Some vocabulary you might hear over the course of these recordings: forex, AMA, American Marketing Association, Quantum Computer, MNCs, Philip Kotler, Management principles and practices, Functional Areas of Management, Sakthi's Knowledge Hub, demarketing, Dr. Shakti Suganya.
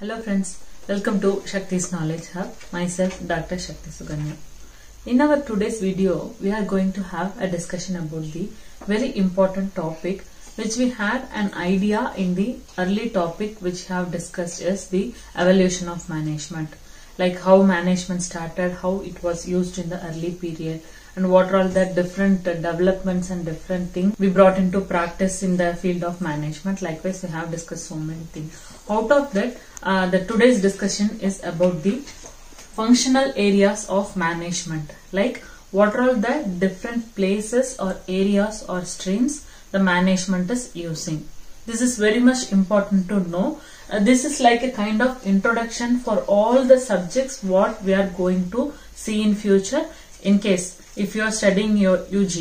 Hello friends, welcome to Sakthi's Knowledge Hub. Myself Dr. Shakti Suganya. In our today's video, we are going to have a discussion about the very important topic which we had an idea in the early topic which have discussed is the evolution of management. Like how management started, how it was used in the early period and what are all the different developments and different things we brought into practice in the field of management. Likewise, we have discussed so many things. Out of that, the today's discussion is about the functional areas of management. Like what are all the different places or areas or streams the management is using. This is very much important to know. This is like a kind of introduction for all the subjects what we are going to see in future. In case if you are studying your UG,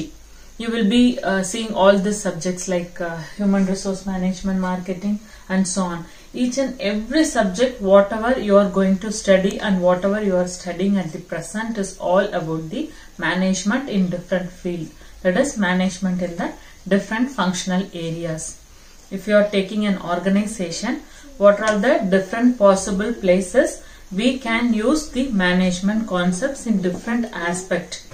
you will be seeing all the subjects like human resource management, marketing and so on. Each and every subject whatever you are going to study and whatever you are studying at the present is all about the management in different field. That is management in the different functional areas. If you are taking an organization, what are the different possible places we can use the management concepts in different aspect.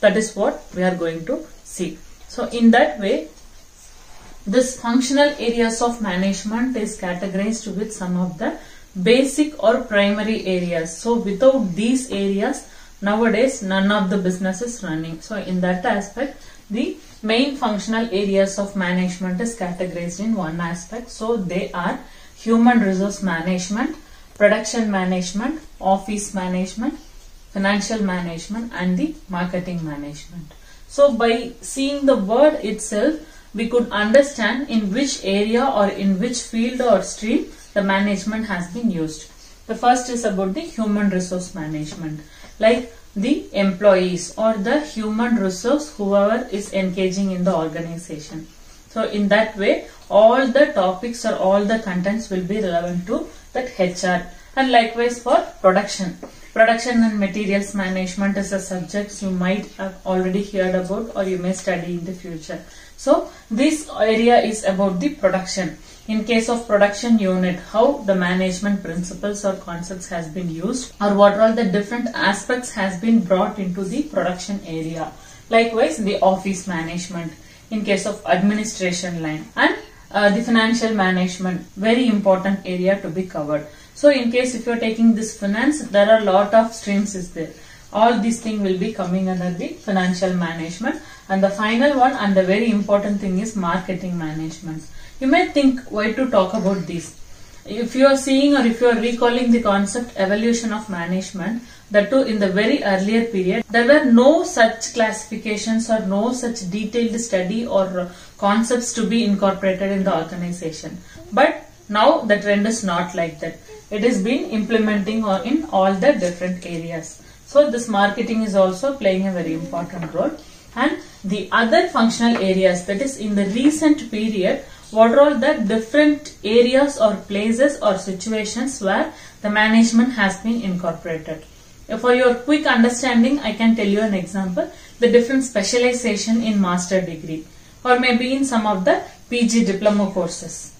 That is what we are going to see. So in that way, this functional areas of management is categorized with some of the basic or primary areas. So without these areas, nowadays none of the business is running. So in that aspect, the main functional areas of management is categorized in one aspect. So they are human resource management, production management, office management, financial management and the marketing management. So by seeing the word itself, we could understand in which area or in which field or stream the management has been used. The first is about the human resource management, like the employees or the human resource whoever is engaging in the organization. So in that way, all the topics or all the contents will be relevant to that HR. And likewise for production. Production and materials management is a subject you might have already heard about or you may study in the future. So this area is about the production. In case of production unit, how the management principles or concepts has been used or what are the different aspects has been brought into the production area. Likewise the office management in case of administration line and the financial management, very important area to be covered. So in case if you are taking this finance, there are a lot of streams is there. All these things will be coming under the financial management. And the final one and the very important thing is marketing management. You may think why to talk about this. If you are seeing or if you are recalling the concept evolution of management, that too in the very earlier period, there were no such classifications or no such detailed study or concepts to be incorporated in the organization. But now the trend is not like that. It has been implementing or in all the different areas. So this marketing is also playing a very important role. And the other functional areas, that is in the recent period, what are all the different areas or places or situations where the management has been incorporated. For your quick understanding, I can tell you an example, the different specialization in master degree or maybe in some of the PG diploma courses.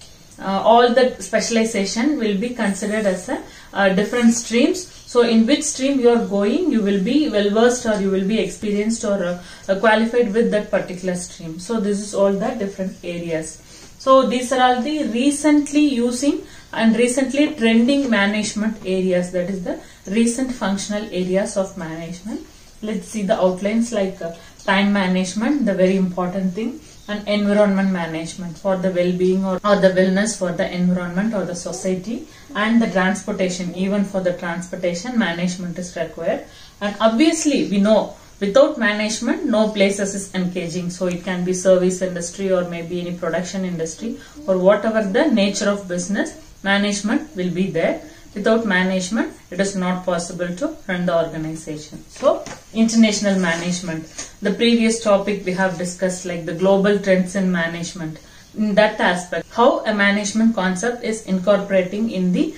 All the specialization will be considered as a different streams. So in which stream you are going, you will be well versed or you will be experienced or qualified with that particular stream. So this is all the different areas. So these are all the recently using and recently trending management areas, that is the recent functional areas of management. Let's see the outlines like time management, the very important thing, and environment management for the well-being or the wellness for the environment or the society, and the transportation, even for the transportation management is required. And obviously we know without management no places is engaging, so it can be service industry or maybe any production industry or whatever the nature of business, management will be there. Without management, it is not possible to run the organization. So, international management. The previous topic we have discussed like the global trends in management. In that aspect, how a management concept is incorporating in the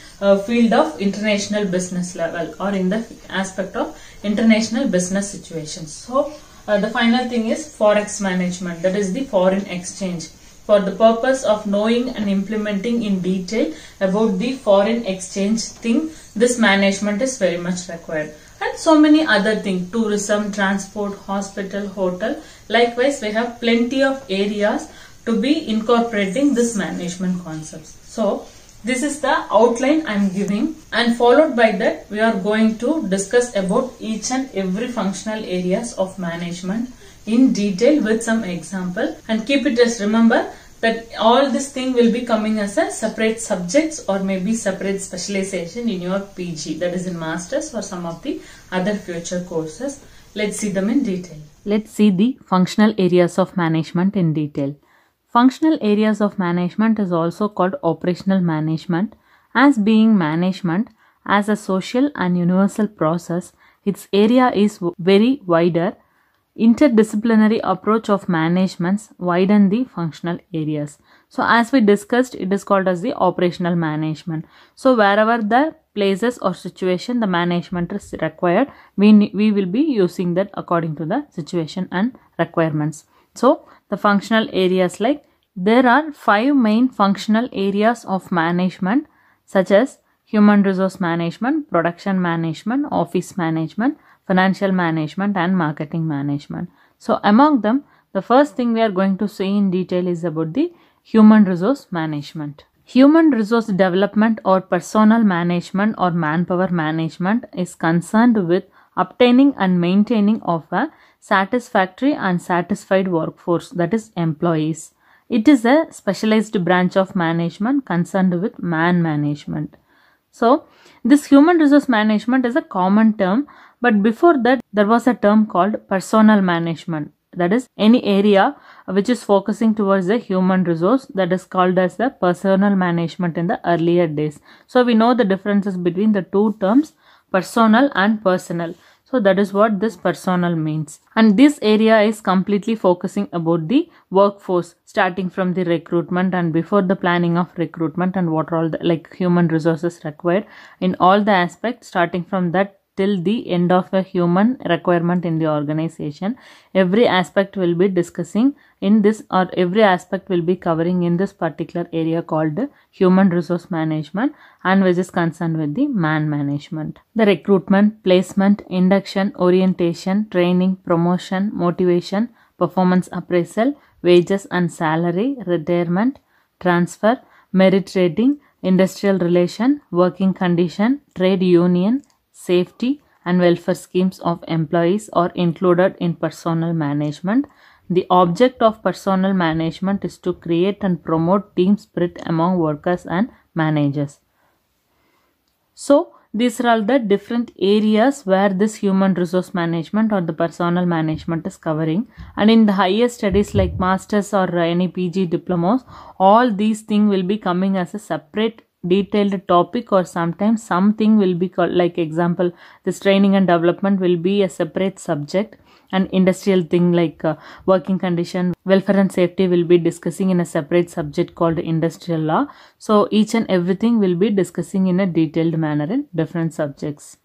field of international business level or in the aspect of international business situations. So, the final thing is forex management, that is the foreign exchange. for the purpose of knowing and implementing in detail about the foreign exchange thing. This management is very much required. And so many other things, tourism, transport, hospital, hotel. Likewise, we have plenty of areas to be incorporating this management concepts. So, this is the outline I am giving, and followed by that we are going to discuss about each and every functional areas of management in detail with some example. And keep it as, remember that all this thing will be coming as a separate subjects or maybe separate specialization in your PG, that is in masters or some of the other future courses. Let's see them in detail. Let's see the functional areas of management in detail. Functional areas of management is also called operational management, as being management as a social and universal process. Its area is very wider. Interdisciplinary approach of managements widen the functional areas. So as we discussed, it is called as the operational management. So wherever the places or situation the management is required, we will be using that according to the situation and requirements. So the functional areas, like there are 5 main functional areas of management, such as human resource management, production management, office management, financial management and marketing management. So among them, the first thing we are going to see in detail is about the human resource management. Human resource development or personnel management or manpower management is concerned with obtaining and maintaining of a satisfactory and satisfied workforce, that is employees. It is a specialized branch of management concerned with man management. So this human resource management is a common term, but before that there was a term called personnel management, that is any area which is focusing towards the human resource, that is called as the personnel management in the earlier days. So we know the differences between the two terms, personnel and personal. So that is what this personnel means. And this area is completely focusing about the workforce, starting from the recruitment and before the planning of recruitment and what are all the like human resources required in all the aspects, starting from that till the end of a human requirement in the organization. Every aspect will be discussing in this, or every aspect will be covering in this particular area called human resource management, and which is concerned with the man management. The recruitment, placement, induction, orientation, training, promotion, motivation, performance appraisal, wages and salary, retirement, transfer, merit rating, industrial relation, working condition, trade union, safety and welfare schemes of employees are included in personnel management. The object of personnel management is to create and promote team spirit among workers and managers. So these are all the different areas where this human resource management or the personnel management is covering. And in the higher studies like masters or any PG diplomas, all these things will be coming as a separate detailed topic, or sometimes something will be called, like example, this training and development will be a separate subject, and industrial thing like working condition, welfare and safety will be discussing in a separate subject called industrial law. So each and everything will be discussing in a detailed manner in different subjects.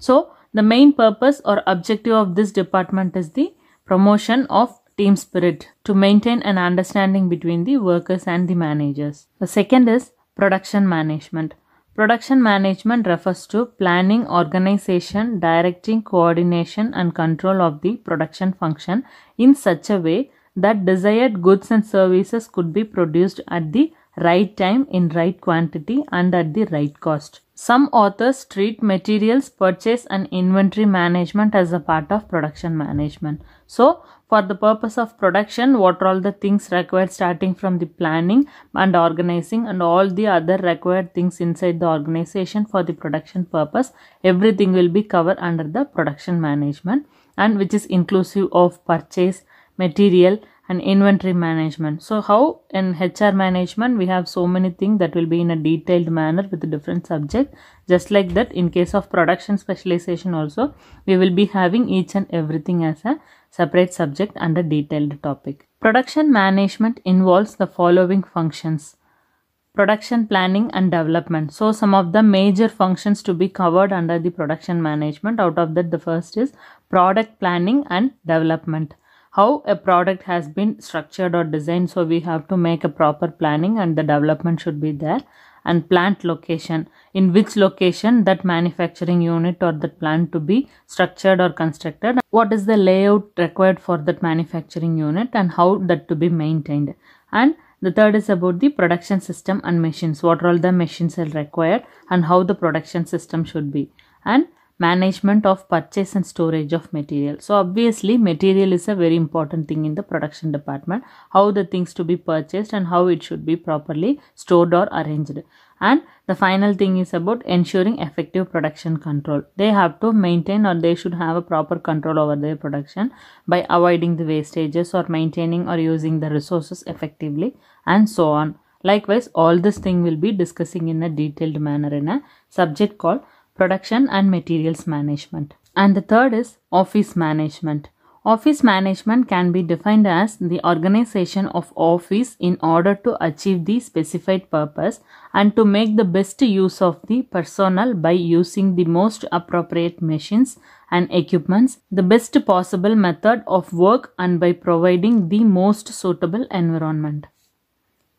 So the main purpose or objective of this department is the promotion of team spirit to maintain an understanding between the workers and the managers. The second is production management. Production management refers to planning, organization, directing, coordination and control of the production function in such a way that desired goods and services could be produced at the right time, in right quantity and at the right cost. Some authors treat materials, purchase and inventory management as a part of production management. So for the purpose of production, what are all the things required, starting from the planning and organizing and all the other required things inside the organization for the production purpose, everything will be covered under the production management, and which is inclusive of purchase, material and inventory management. So how in HR management we have so many things that will be in a detailed manner with a different subject. Just like that, in case of production specialization also, we will be having each and everything as a separate subject and a detailed topic. Production management involves the following functions: production planning and development. So some of the major functions to be covered under the production management. Out of that, the first is product planning and development. how a product has been structured or designed. So we have to make a proper planning and the development should be there. And plant location, in which location that manufacturing unit or that plant to be structured or constructed, what is the layout required for that manufacturing unit and how that to be maintained. And the third is about the production system and machines, what are all the machines are required and how the production system should be. And management of purchase and storage of material. So obviously material is a very important thing in the production department, how the things to be purchased and how it should be properly stored or arranged. And the final thing is about ensuring effective production control. They have to maintain or they should have a proper control over their production by avoiding the wastages or maintaining or using the resources effectively and so on. Likewise, all this thing will be discussing in a detailed manner in a subject called Production and Materials Management. And the third is office management. Office management can be defined as the organization of office in order to achieve the specified purpose and to make the best use of the personnel by using the most appropriate machines and equipments, the best possible method of work, and by providing the most suitable environment.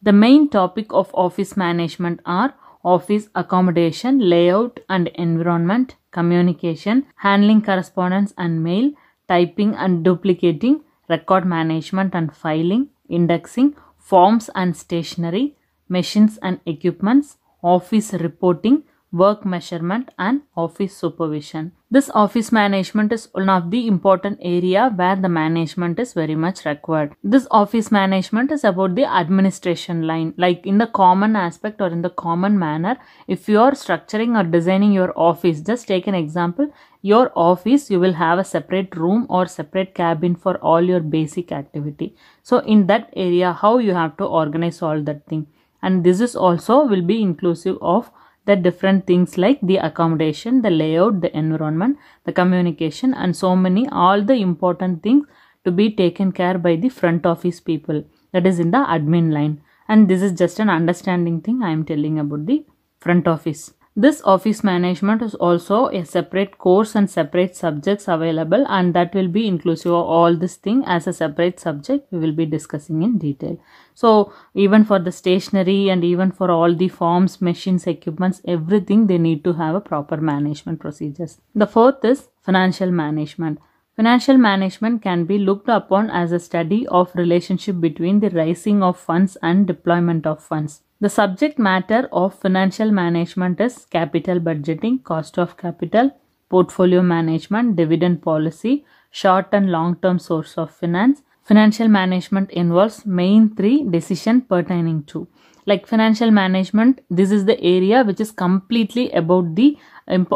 The main topic of office management are office accommodation, layout and environment, communication, handling correspondence and mail, typing and duplicating, record management and filing, indexing, forms and stationery, machines and equipments, office reporting, work measurement and office supervision. This office management is one of the important area where the management is very much required. This office management is about the administration line, like in the common aspect or in the common manner. If you are structuring or designing your office, just take an example, your office, you will have a separate room or separate cabin for all your basic activity. So in that area, how you have to organize all that thing. And this is also will be inclusive of the different things like the accommodation, the layout, the environment, the communication and so many, all the important things to be taken care by the front office people, that is in the admin line. And this is just an understanding thing I am telling about the front office. This office management is also a separate course and separate subjects available, and that will be inclusive of all this thing as a separate subject we will be discussing in detail. So even for the stationery and even for all the forms, machines, equipments, everything they need to have a proper management procedures. The fourth is financial management. Financial management can be looked upon as a study of relationship between the raising of funds and deployment of funds. The subject matter of financial management is capital budgeting, cost of capital, portfolio management, dividend policy, short and long-term source of finance. Financial management involves main three decisions pertaining to. Like financial management, this is the area which is completely about the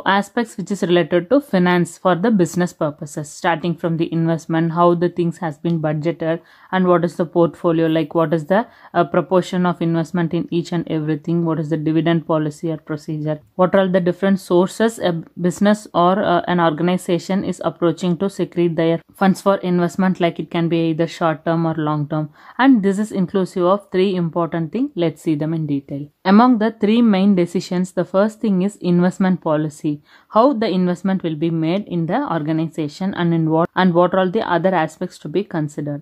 aspects which is related to finance for the business purposes, starting from the investment, how the things has been budgeted and what is the portfolio, like what is the proportion of investment in each and everything, what is the dividend policy or procedure, what are the different sources a business or an organization is approaching to secrete their funds for investment, like it can be either short term or long term. And this is inclusive of three important things. Let's see them in detail. Among the three main decisions, the first thing is investment policy, how the investment will be made in the organization and in what and what are the other aspects to be considered.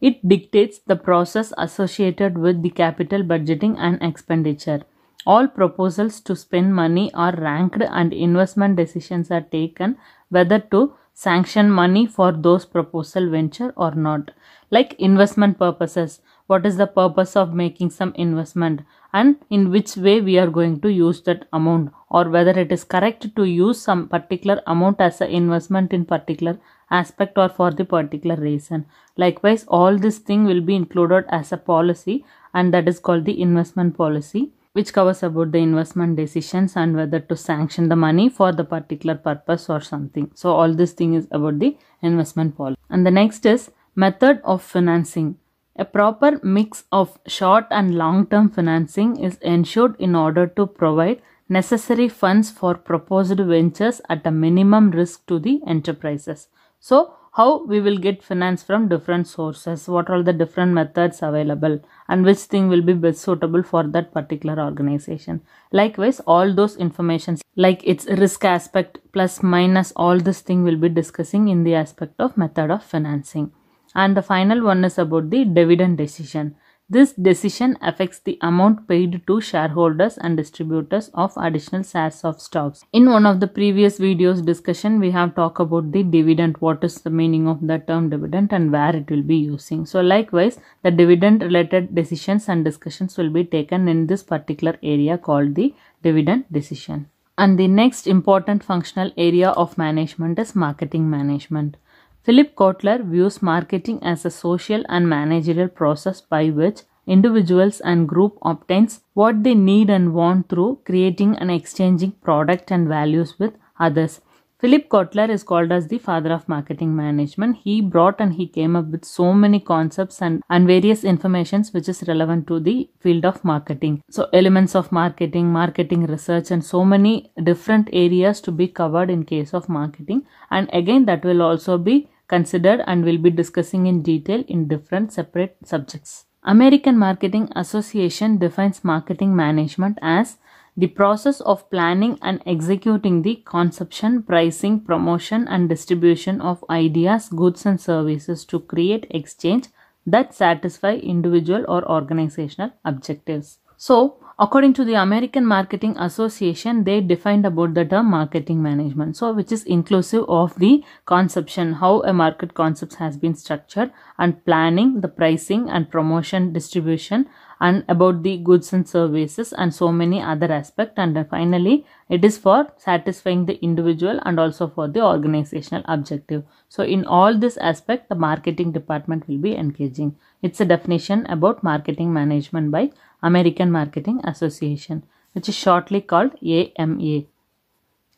It dictates the process associated with the capital budgeting and expenditure. All proposals to spend money are ranked and investment decisions are taken whether to sanction money for those proposal venture or not. Like investment purposes, what is the purpose of making some investment and in which way we are going to use that amount, or whether it is correct to use some particular amount as an investment in particular aspect or for the particular reason. Likewise, all this thing will be included as a policy, and that is called the investment policy, which covers about the investment decisions and whether to sanction the money for the particular purpose or something. So all this thing is about the investment policy. And the next is method of financing. A proper mix of short and long-term financing is ensured in order to provide necessary funds for proposed ventures at a minimum risk to the enterprises. So how we will get finance from different sources, what are the different methods available and which thing will be best suitable for that particular organization. Likewise, all those informations like its risk aspect plus minus, all this thing will be discussing in the aspect of method of financing. And the final one is about the dividend decision. This decision affects the amount paid to shareholders and distributors of additional shares of stocks. In one of the previous videos discussion, we have talked about the dividend, what is the meaning of the term dividend and where it will be using. So likewise, the dividend related decisions and discussions will be taken in this particular area called the dividend decision. And the next important functional area of management is marketing management. Philip Kotler views marketing as a social and managerial process by which individuals and group obtains what they need and want through creating and exchanging product and values with others. Philip Kotler is called as the father of marketing management. He brought and he came up with so many concepts and various informations which is relevant to the field of marketing. So elements of marketing, marketing research and so many different areas to be covered in case of marketing. And again that will also be considered and we'll be discussing in detail in different separate subjects. American Marketing Association defines marketing management as the process of planning and executing the conception, pricing, promotion and distribution of ideas, goods and services to create exchange that satisfy individual or organizational objectives. So, according to the American Marketing Association, they defined about the term marketing management. So, which is inclusive of the conception, how a market concept has been structured and planning, the pricing and promotion, distribution and about the goods and services and so many other aspects. And finally, it is for satisfying the individual and also for the organizational objective. So, in all this aspect, the marketing department will be engaging. It's a definition about marketing management by American Marketing Association, which is shortly called AMA.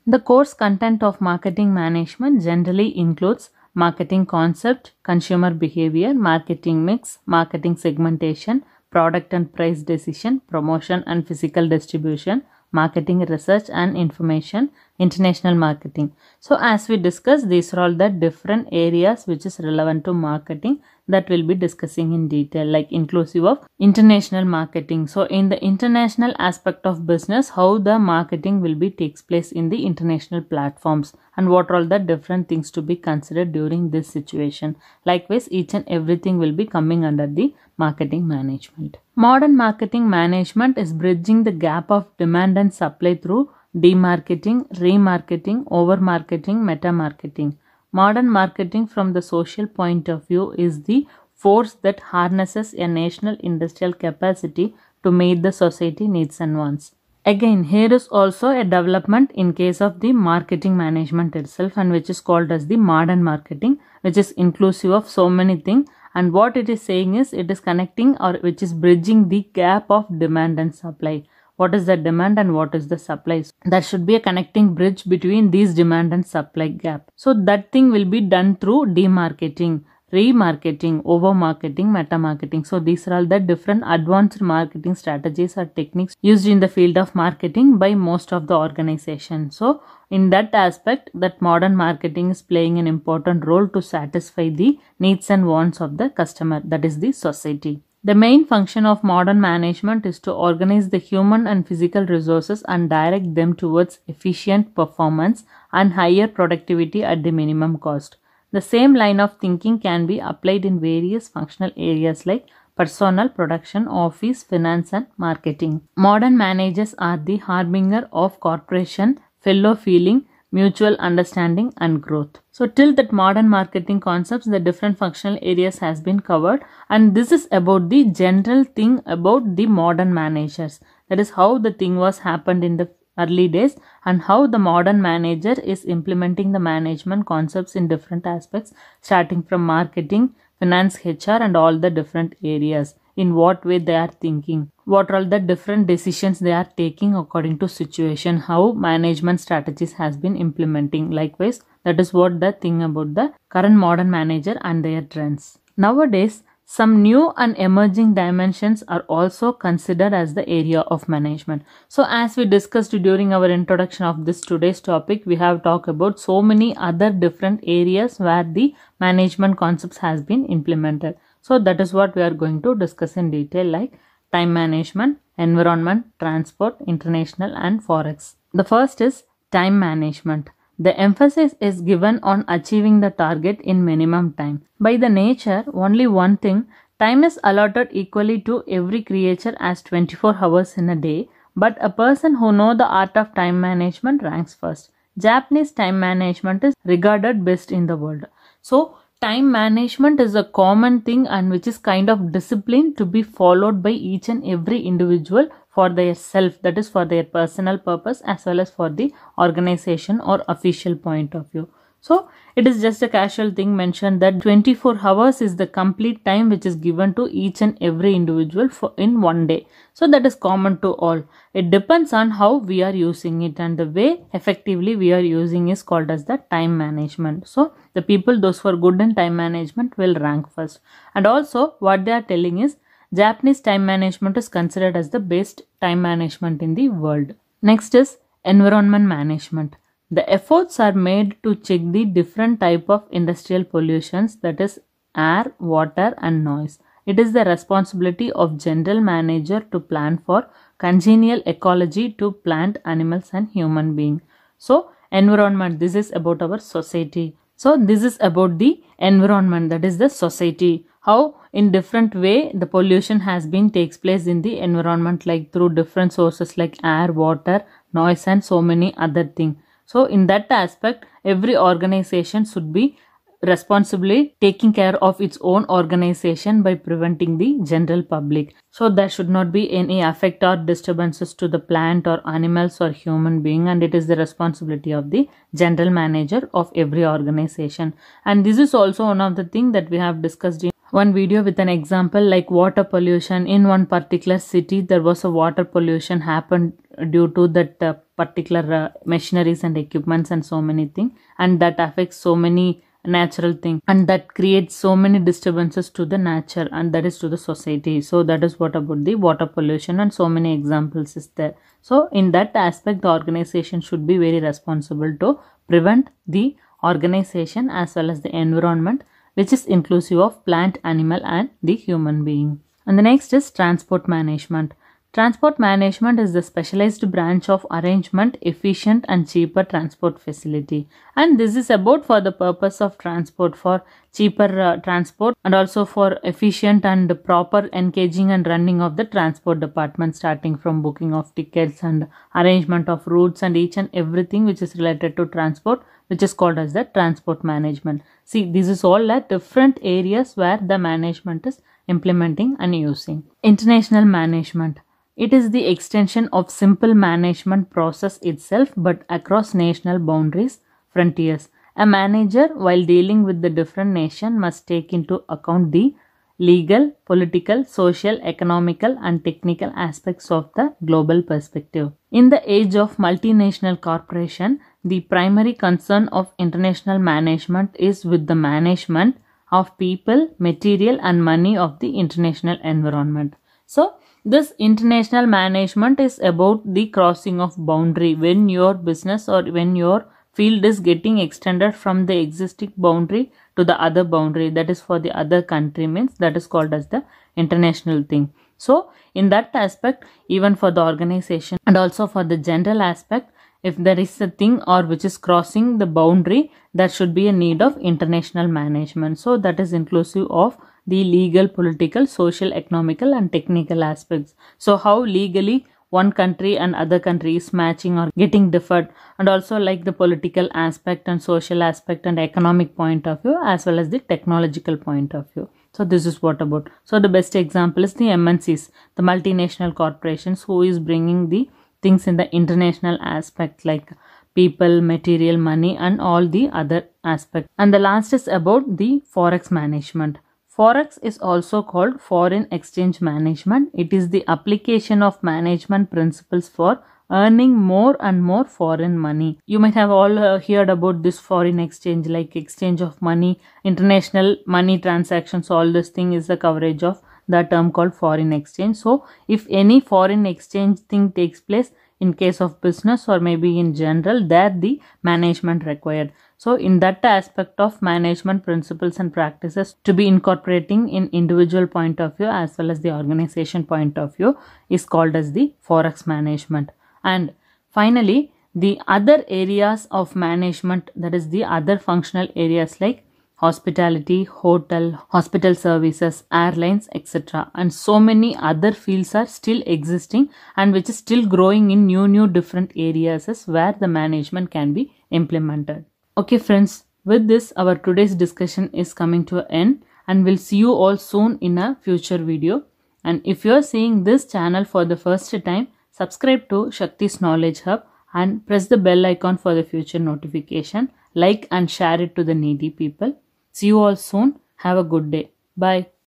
The course content of marketing management generally includes marketing concept, consumer behavior, marketing mix, marketing segmentation, product and price decision, promotion and physical distribution, marketing research and information, international marketing. So as we discussed, these are all the different areas which is relevant to marketing that we'll be discussing in detail, like inclusive of international marketing. So in the international aspect of business, how the marketing will be takes place in the international platforms and what are all the different things to be considered during this situation. Likewise, each and everything will be coming under the marketing management. Modern marketing management is bridging the gap of demand and supply through demarketing, remarketing, overmarketing, meta-marketing. Modern marketing from the social point of view is the force that harnesses a national industrial capacity to meet the society needs and wants. Again, here is also a development in case of the marketing management itself, and which is called as the modern marketing, which is inclusive of so many things. And what it is saying is it is connecting or which is bridging the gap of demand and supply. What is the demand and what is the supply? So there should be a connecting bridge between these demand and supply gap. So that thing will be done through demarketing, remarketing, overmarketing, meta-marketing. So these are all the different advanced marketing strategies or techniques used in the field of marketing by most of the organization. So in that aspect, that modern marketing is playing an important role to satisfy the needs and wants of the customer, that is the society. The main function of modern management is to organize the human and physical resources and direct them towards efficient performance and higher productivity at the minimum cost. The same line of thinking can be applied in various functional areas like personnel, production, office, finance and marketing. Modern managers are the harbinger of corporation, fellow feeling, mutual understanding and growth. So till that modern marketing concepts, the different functional areas has been covered, and this is about the general thing about the modern managers. That is how the thing was happened in the early days and how the modern manager is implementing the management concepts in different aspects, starting from marketing, finance, HR and all the different areas. In what way they are thinking, what are all the different decisions they are taking according to situation, how management strategies has been implementing. Likewise, that is what the thing about the current modern manager and their trends. Nowadays, some new and emerging dimensions are also considered as the area of management. So as we discussed during our introduction of this today's topic, we have talked about so many other different areas where the management concepts has been implemented. So that is what we are going to discuss in detail, like time management, environment, transport, international and forex. The first is time management. The emphasis is given on achieving the target in minimum time. By the nature, only one thing, time is allotted equally to every creature as 24 hours in a day, but a person who knows the art of time management ranks first. Japanese time management is regarded best in the world. So, time management is a common thing and which is kind of discipline to be followed by each and every individual for their self, that is for their personal purpose as well as for the organization or official point of view. So, it is just a casual thing mentioned that 24 hours is the complete time which is given to each and every individual in one day. So, that is common to all. It depends on how we are using it, and the way effectively we are using is called as the time management. So, the people those who are good in time management will rank first. And also what they are telling is Japanese time management is considered as the best time management in the world. Next is environment management. The efforts are made to check the different type of industrial pollutions, that is air, water and noise. It is the responsibility of general manager to plan for congenial ecology to plant, animals and human being. So environment, this is about our society. So this is about the environment, that is the society. How in different way the pollution has been takes place in the environment, like through different sources like air, water, noise and so many other things. So, in that aspect, every organization should be responsibly taking care of its own organization by preventing the general public. So, there should not be any effect or disturbances to the plant or animals or human being, and it is the responsibility of the general manager of every organization. And this is also one of the things that we have discussed in one video with an example like water pollution. In one particular city, there was a water pollution happened due to that particular machineries and equipments and so many things, and that affects so many natural things and that creates so many disturbances to the nature, and that is to the society. So that is what about the water pollution, and so many examples is there. So in that aspect, the organization should be very responsible to prevent the organization as well as the environment, which is inclusive of plant, animal and the human being. And the next is transport management. Transport management is the specialized branch of arrangement, efficient and cheaper transport facility. And this is about for the purpose of transport, for cheaper transport and also for efficient and proper engaging and running of the transport department, starting from booking of tickets and arrangement of routes and each and everything which is related to transport, which is called as the transport management. See, this is all at different areas where the management is implementing and using. International management. It is the extension of simple management process itself, but across national boundaries, frontiers. A manager, while dealing with the different nation, must take into account the legal, political, social, economical and technical aspects of the global perspective. In the age of multinational corporation, the primary concern of international management is with the management of people, material and money of the international environment. So, this international management is about the crossing of boundary. When your business or when your field is getting extended from the existing boundary to the other boundary, that is for the other country, means that is called as the international thing. So in that aspect, even for the organization and also for the general aspect, if there is a thing or which is crossing the boundary, there should be a need of international management. So that is inclusive of the legal, political, social, economical and technical aspects. So how legally one country and other country is matching or getting differed, and also like the political aspect and social aspect and economic point of view as well as the technological point of view. So this is what about. So the best example is the MNCs, the multinational corporations, who is bringing the things in the international aspect like people, material, money and all the other aspects. And the last is about the forex management. Forex is also called foreign exchange management. It is the application of management principles for earning more and more foreign money. You might have all heard about this foreign exchange, like exchange of money, international money transactions, all this thing is the coverage of the term called foreign exchange. So if any foreign exchange thing takes place in case of business or maybe in general, there the management required. So in that aspect of management principles and practices to be incorporating in individual point of view as well as the organization point of view is called as the forex management. And finally, the other areas of management, that is the other functional areas like hospitality, hotel, hospital services, airlines, etc. And so many other fields are still existing and which is still growing in new different areas as where the management can be implemented. Okay friends, with this our today's discussion is coming to an end and we'll see you all soon in a future video. And if you are seeing this channel for the first time, subscribe to Sakthi's Knowledge Hub and press the bell icon for the future notification. Like and share it to the needy people. See you all soon. Have a good day. Bye.